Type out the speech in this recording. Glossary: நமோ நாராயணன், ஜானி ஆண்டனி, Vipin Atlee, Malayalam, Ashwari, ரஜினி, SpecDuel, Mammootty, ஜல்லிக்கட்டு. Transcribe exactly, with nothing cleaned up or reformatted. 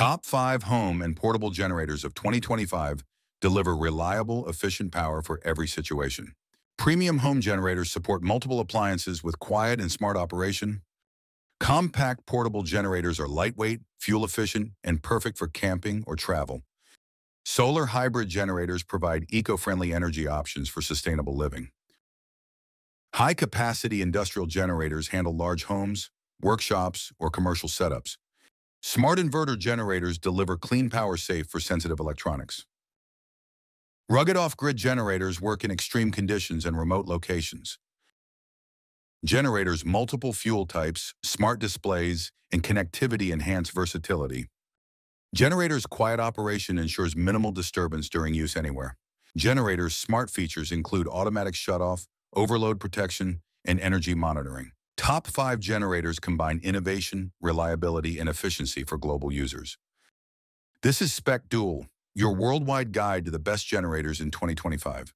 Top five home and portable generators of twenty twenty-five deliver reliable, efficient power for every situation. Premium home generators support multiple appliances with quiet and smart operation. Compact portable generators are lightweight, fuel-efficient, and perfect for camping or travel. Solar hybrid generators provide eco-friendly energy options for sustainable living. High-capacity industrial generators handle large homes, workshops, or commercial setups. Smart inverter generators deliver clean power safe for sensitive electronics. Rugged off-grid generators work in extreme conditions and remote locations. Generators' multiple fuel types, smart displays, and connectivity enhance versatility. Generators' quiet operation ensures minimal disturbance during use anywhere. Generators' smart features include automatic shutoff, overload protection, and energy monitoring. Top five generators combine innovation, reliability, and efficiency for global users. This is SpecDuel, your worldwide guide to the best generators in twenty twenty-five.